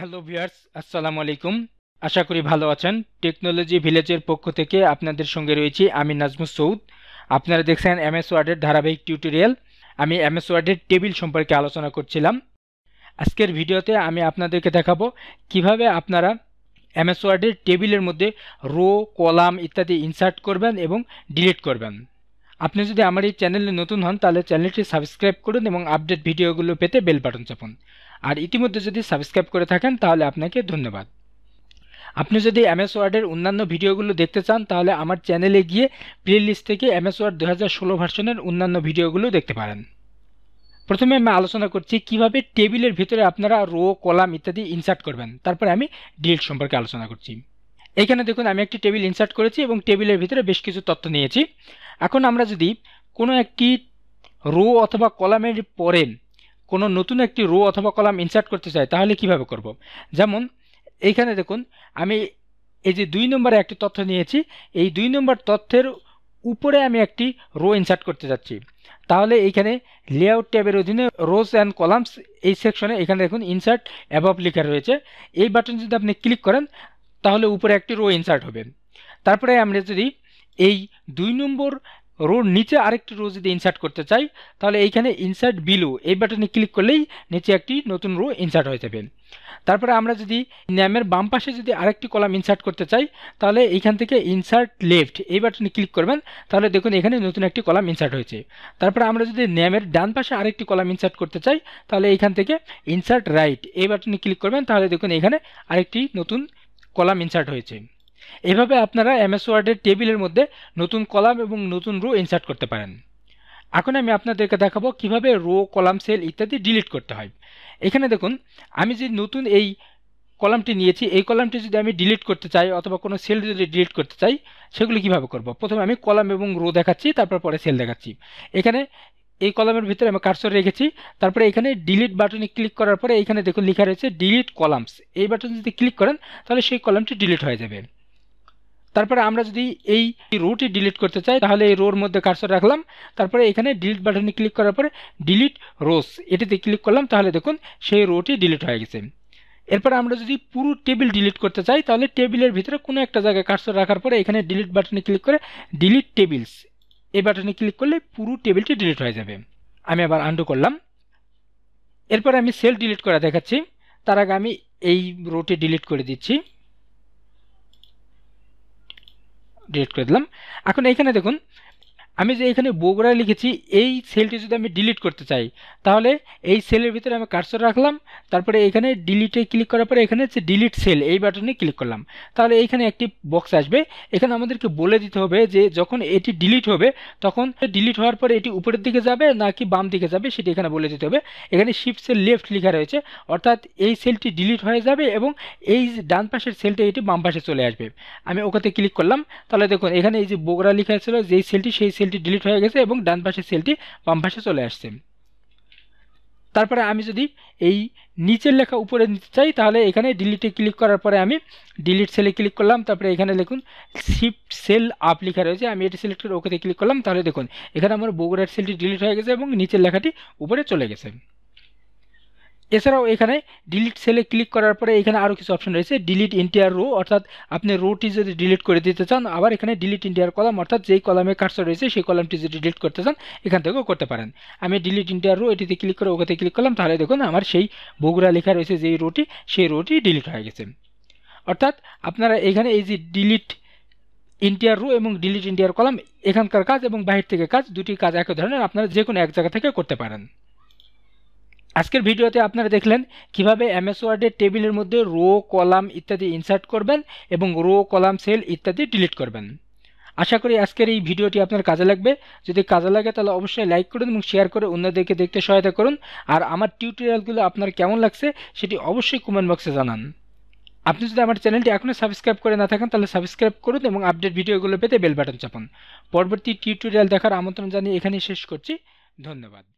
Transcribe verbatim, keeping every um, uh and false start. Hello viewers अस्सलामु आलैकुम आशा करी भालो आছেন टेक्नोलॉजी ভিলেজের पक्ष থেকে আপনাদের সঙ্গে রয়েছি আমি নাজমুস সৌদ। আপনারা দেখছেন এম এস ওয়ার্ডের ধারাবাহিক টিউটোরিয়াল। আমি এম এস ওয়ার্ডের টেবিল সম্পর্কে আলোচনা করছিলাম। আজকের ভিডিওতে আমি আপনাদেরকে দেখাবো কিভাবে আপনারা এম এস ওয়ার্ডের টেবিলের মধ্যে রো কলাম ইত্যাদি ইনসার্ট করবেন এবং ডিলিট করবেন। আপনি যদি আমার এই চ্যানেলে নতুন হন তাহলে চ্যানেলটি সাবস্ক্রাইব করুন এবং আপডেট ভিডিওগুলো পেতে বেল বাটন চাপুন। আর ইতিমধ্যে যদি সাবস্ক্রাইব করে থাকেন তাহলে আপনাকে ধন্যবাদ। আপনি যদি এম এস ওয়ার্ডের অন্যান্য ভিডিওগুলো দেখতে চান তাহলে আমার চ্যানেলে গিয়ে প্লে লিস্ট থেকে এম এস ওয়ার্ড দু হাজার ষোলো ভার্সনের অন্যান্য ভিডিওগুলো দেখতে পারেন। প্রথমে আমি আলোচনা করছি কিভাবে টেবিলের ভিতরে আপনারা রো কলাম ইত্যাদি ইনসার্ট করবেন, তারপরে আমি ডিলিট সম্পর্কে আলোচনা করছি। এখানে দেখুন আমি একটি টেবিল ইনসার্ট করেছি এবং টেবিলের ভিতরে বেশ কিছু তথ্য নিয়েছি। এখন আমরা যদি কোনো একটি রো অথবা কলামের পরে কোনো নতুন একটি রো অথবা কলাম ইনসার্ট করতে চাই তাহলে কিভাবে করব। যেমন এইখানে দেখুন আমি এই যে দুই নম্বরে একটি তথ্য নিয়েছি, এই দুই নম্বর তথ্যের উপরে আমি একটি রো ইনসার্ট করতে যাচ্ছি। তাহলে এইখানে লেআউট ট্যাবের অধীনে রোজ অ্যান্ড কলামস এই সেকশনে এখানে দেখুন ইনসার্ট অ্যাবভ লেখা রয়েছে। এই বাটন যদি আপনি ক্লিক করেন তাহলে উপরে একটি রো ইনসার্ট হবে। তারপরে আমরা যদি এই দুই নম্বর রোর নিচে আরেকটি রো যদি ইনসার্ট করতে চাই তাহলে এইখানে ইনসার্ট বিলো এই বাটনে ক্লিক করলেই নিচে একটি নতুন রো ইনসার্ট হয়ে যাবে। তারপরে আমরা যদি নামের বাম পাশে যদি আরেকটি কলাম ইনসার্ট করতে চাই তাহলে এইখান থেকে ইনসার্ট লেফট এই বাটনে ক্লিক করবেন, তাহলে দেখুন এখানে নতুন একটি কলাম ইনসার্ট হয়েছে। তারপরে আমরা যদি নামের ডান পাশে আরেকটি কলাম ইনসার্ট করতে চাই তাহলে এইখান থেকে ইনসার্ট রাইট এই বাটনে ক্লিক করবেন, তাহলে দেখুন এখানে আরেকটি নতুন কলাম ইনসার্ট হয়েছে। এভাবে আপনারা এমএস ওয়ার্ডের টেবিলের মধ্যে নতুন কলাম এবং নতুন রো ইনসার্ট করতে পারেন। এখন আমি আপনাদেরকে দেখাবো কিভাবে রো কলাম সেল ইত্যাদি ডিলিট করতে হয়। এখানে দেখুন আমি যে নতুন এই কলামটি নিয়েছি এই কলামটি যদি আমি ডিলিট করতে চাই অথবা কোনো সেল যদি ডিলিট করতে চাই সেগুলি কিভাবে করব। প্রথমে আমি কলাম এবং রো দেখাচ্ছি, তারপর পরে সেল দেখাচ্ছি। এখানে এই কলামের ভিতরে আমি কার্সর রেখেছি, তারপরে এখানে ডিলিট বাটনে ক্লিক করার পরে এখানে দেখুন লেখা রয়েছে ডিলিট কলামস এই বাটন যদি ক্লিক করেন তাহলে সেই কলামটি ডিলিট হয়ে যাবে। তারপরে আমরা যদি এই রোটি ডিলিট করতে চাই তাহলে এই রোর মধ্যে কার্সর রাখলাম, তারপরে এখানে ডিলিট বাটনে ক্লিক করার পরে ডিলিট রোস এটিতে ক্লিক করলাম, তাহলে দেখুন সেই রোটি ডিলিট হয়ে গেছে। এরপর আমরা যদি পুরো টেবিল ডিলিট করতে চাই তাহলে টেবিলের ভিতরে কোনো একটা জায়গায় কার্সর রাখার পরে এখানে ডিলিট বাটনে ক্লিক করে ডিলিট টেবিলস এই বাটনে ক্লিক করলে পুরো টেবিলটি ডিলিট হয়ে যাবে। আমি আবার আনডু করলাম। এরপরে আমি সেল ডিলিট করা দেখাচ্ছি, তার আগে আমি এই রোটি ডিলিট করে দিচ্ছি, ডিলিট করে দিলাম। এখন এখানে দেখুন আমি যে এখানে বগুড়া লিখেছি এই সেলটি যদি আমি ডিলিট করতে চাই তাহলে এই সেলের ভিতরে আমি কার্সর রাখলাম, তারপরে এখানে ডিলিটে ক্লিক করার পরে এখানে হচ্ছে ডিলিট সেল এই বাটনে ক্লিক করলাম, তাহলে এইখানে একটি বক্স আসবে। এখানে আমাদেরকে বলে দিতে হবে যে যখন এটি ডিলিট হবে তখন ডিলিট হওয়ার পরে এটি উপরের দিকে যাবে নাকি বাম দিকে যাবে সেটি এখানে বলে দিতে হবে। এখানে শিফট সেল লেফট লেখা রয়েছে অর্থাৎ এই সেলটি ডিলিট হয়ে যাবে এবং এই ডান পাশের সেলটা এটি বাম পাশে চলে আসবে। আমি ওখানে ক্লিক করলাম, তাহলে দেখুন এখানে এই যে বগুড়া লেখা ছিল যেই সেলটি সেই সেলটি ডিলিট হয়ে গেছে এবং ডান পাশের সেলটি বাম পাশে চলে আসছে। তারপরে আমি যদি এই নিচের লেখা উপরে নিতে চাই তাহলে এখানে ডিলিটে ক্লিক করার পরে আমি ডিলিট সেলে ক্লিক করলাম, তারপরে এখানে দেখুন শিফট সেল আপ লেখা রয়েছে আমি এটি সিলেক্ট করে ওকেতে ক্লিক করলাম, তাহলে দেখুন এখানে আমার বগুড়ার সেলটি ডিলিট হয়ে গেছে এবং নিচের লেখাটি উপরে চলে গেছে। এছাড়াও এখানে ডিলিট সেলে ক্লিক করার পরে এখানে আরও কিছু অপশন রয়েছে ডিলিট ইন্টার রো অর্থাৎ আপনি রোটি যদি ডিলিট করে দিতে চান, আবার এখানে ডিলিট ইন্টার কলাম অর্থাৎ যেই কলামে কার্সর রয়েছে সেই কলামটি যদি ডিলিট করতে চান এখান থেকেও করতে পারেন। আমি ডিলিট ইন্টার রো এটিতে ক্লিক করে ওকেতে ক্লিক করলাম, তাহলে দেখুন আমার সেই বগুড়া লেখা রয়েছে যেই রোটি সেই রোটি ডিলিট হয়ে গেছে। অর্থাৎ আপনারা এখানে এই যে ডিলিট ইন্টার রো এবং ডিলিট ইন্টার কলাম এখানকার কাজ এবং বাহির থেকে কাজ দুটি কাজ একই ধরনের, আপনারা যে কোনো এক জায়গা থেকে করতে পারেন। আজকের ভিডিওতে আপনারা দেখলেন কিভাবে এমএস ওয়ার্ডের টেবিলের মধ্যে রো কলাম ইত্যাদি ইনসার্ট করবেন এবং রো কলাম সেল ইত্যাদি ডিলিট করবেন। আশা করি আজকের এই ভিডিওটি আপনার কাজে লাগবে। যদি কাজে লাগে তাহলে অবশ্যই লাইক করুন এবং শেয়ার করে অন্যদেরকে দেখতে সহায়তা করুন। আর আমার টিউটোরিয়ালগুলো আপনার কেমন লাগছে সেটি অবশ্যই কমেন্ট বক্সে জানান। আপনি যদি আমার চ্যানেলটি এখনও সাবস্ক্রাইব করে না থাকেন তাহলে সাবস্ক্রাইব করুন এবং আপডেট ভিডিওগুলো পেতে বেল বাটন চাপুন। পরবর্তী টিউটোরিয়াল দেখার আমন্ত্রণ জানিয়ে এখানেই শেষ করছি। ধন্যবাদ।